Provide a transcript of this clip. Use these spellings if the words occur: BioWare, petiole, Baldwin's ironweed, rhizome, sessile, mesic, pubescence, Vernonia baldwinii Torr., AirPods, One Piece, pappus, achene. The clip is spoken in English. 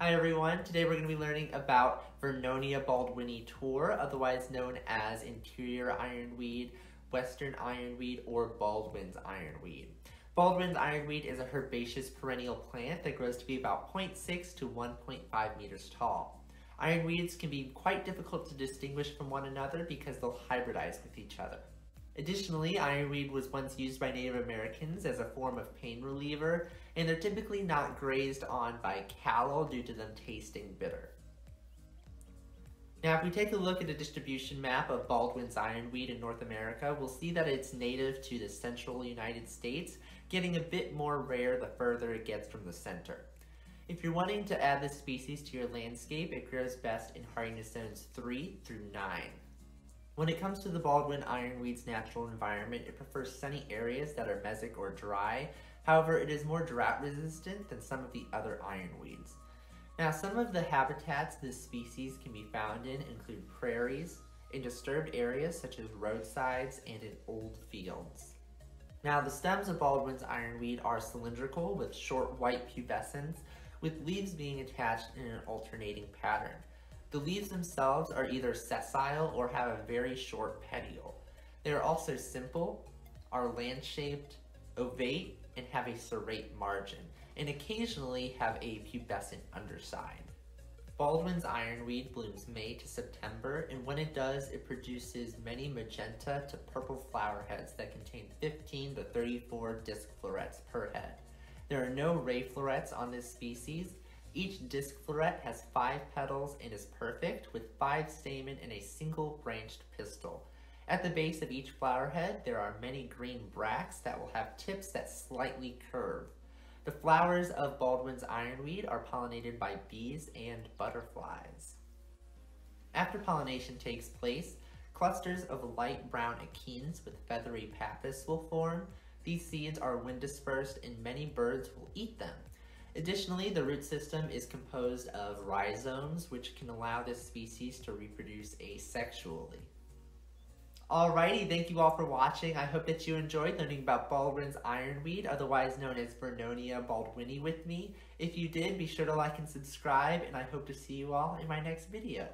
Hi everyone, today we're going to be learning about Vernonia baldwinii Torr, otherwise known as interior ironweed, western ironweed, or Baldwin's ironweed. Baldwin's ironweed is a herbaceous perennial plant that grows to be about 0.6 to 1.5 meters tall. Ironweeds can be quite difficult to distinguish from one another because they'll hybridize with each other. Additionally, ironweed was once used by Native Americans as a form of pain reliever, and they're typically not grazed on by cattle due to them tasting bitter. Now, if we take a look at a distribution map of Baldwin's ironweed in North America, we'll see that it's native to the central United States, getting a bit more rare the further it gets from the center. If you're wanting to add this species to your landscape, it grows best in hardiness zones 3 through 9. When it comes to the Baldwin ironweed's natural environment, it prefers sunny areas that are mesic or dry. However, it is more drought resistant than some of the other ironweeds. Now, some of the habitats this species can be found in include prairies, in disturbed areas such as roadsides, and in old fields. Now, the stems of Baldwin's ironweed are cylindrical with short white pubescence, with leaves being attached in an alternating pattern. The leaves themselves are either sessile or have a very short petiole. They are also simple, are land-shaped, ovate, and have a serrate margin, and occasionally have a pubescent underside. Baldwin's ironweed blooms May to September, and when it does, it produces many magenta to purple flower heads that contain 15 to 34 disc florets per head. There are no ray florets on this species. Each disc floret has 5 petals and is perfect, with 5 stamen and a single branched pistil. At the base of each flower head, there are many green bracts that will have tips that slightly curve. The flowers of Baldwin's ironweed are pollinated by bees and butterflies. After pollination takes place, clusters of light brown achenes with feathery pappus will form. These seeds are wind dispersed and many birds will eat them. Additionally, the root system is composed of rhizomes, which can allow this species to reproduce asexually. Alrighty, thank you all for watching. I hope that you enjoyed learning about Baldwin's ironweed, otherwise known as Vernonia baldwinii, with me. If you did, be sure to like and subscribe, and I hope to see you all in my next video.